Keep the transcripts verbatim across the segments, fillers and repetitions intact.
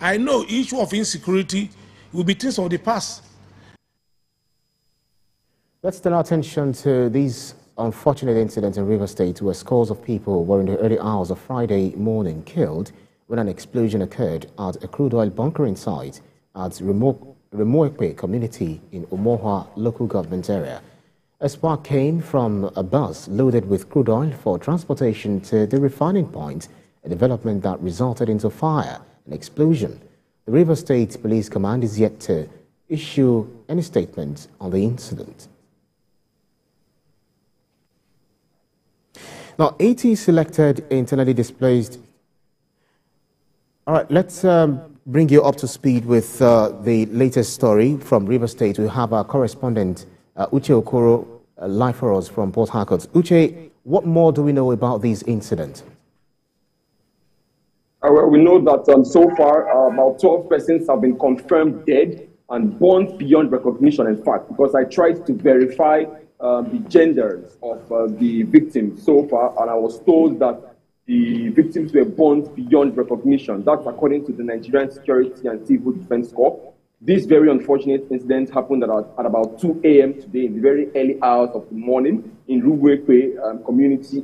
I know issue of insecurity will be things of the past. Let's turn our attention to these unfortunate incidents in Rivers State, where scores of people were in the early hours of Friday morning killed when an explosion occurred at a crude oil bunkering site at Rumuekpe community in Emohua local government area. A spark came from a bus loaded with crude oil for transportation to the refining point, a development that resulted into fire and explosion. The Rivers State Police Command is yet to issue any statement on the incident. Now, eighty selected internally displaced. All right, let's um, bring you up to speed with uh, the latest story from Rivers State. We have our correspondent, uh, Uche Okoro, uh, live for us from Port Harcourt. Uche, what more do we know about these incidents? Uh, well, we know that um, so far uh, about twelve persons have been confirmed dead and burnt beyond recognition, in fact, because I tried to verify Uh, the genders of uh, the victims so far, and I was told that the victims were burnt beyond recognition. That's according to the Nigerian Security and Civil Defense Corps. This very unfortunate incident happened at, at about two A M today, in the very early hours of the morning, in Rumuekpe um, community,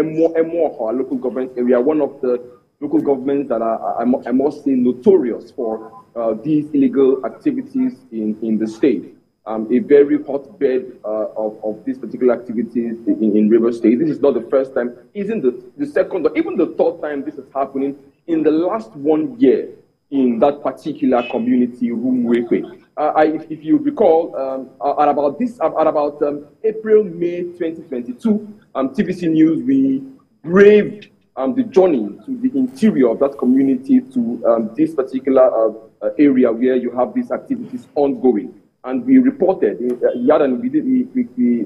Emohua local government area, one of the local governments that are, I, I must say, notorious for uh, these illegal activities in, in the state. Um, a very hotbed uh, of, of these particular activities in, in Rivers State. This is not the first time, isn't the, the second or even the third time this is happening in the last one year in that particular community, Rumuekpe. Uh, I, if you recall, um, at about this, at about um, April, May twenty twenty-two, um, T V C News, we braved um, the journey to the interior of that community to um, this particular uh, uh, area where you have these activities ongoing. And we reported, uh, we, did, we, we,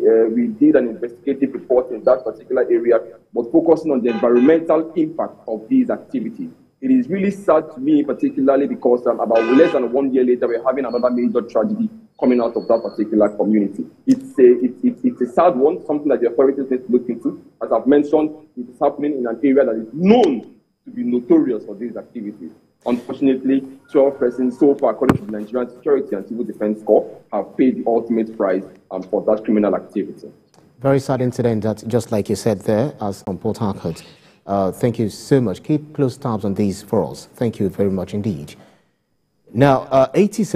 uh, we did an investigative report in that particular area, but focusing on the environmental impact of these activities. It is really sad to me, particularly because um, about less than one year later, we're having another major tragedy coming out of that particular community. It's a, it, it, it's a sad one, something that the authorities need to look into. As I've mentioned, it is happening in an area that is known to be notorious for these activities. Unfortunately, twelve persons so far, according to the Nigerian Security and Civil Defense Corps, have paid the ultimate price um, for that criminal activity. Very sad incident, that, just like you said there, as on Port Harcourt. Uh, thank you so much. Keep close tabs on these for us. Thank you very much indeed. Now, uh, eighty-seven.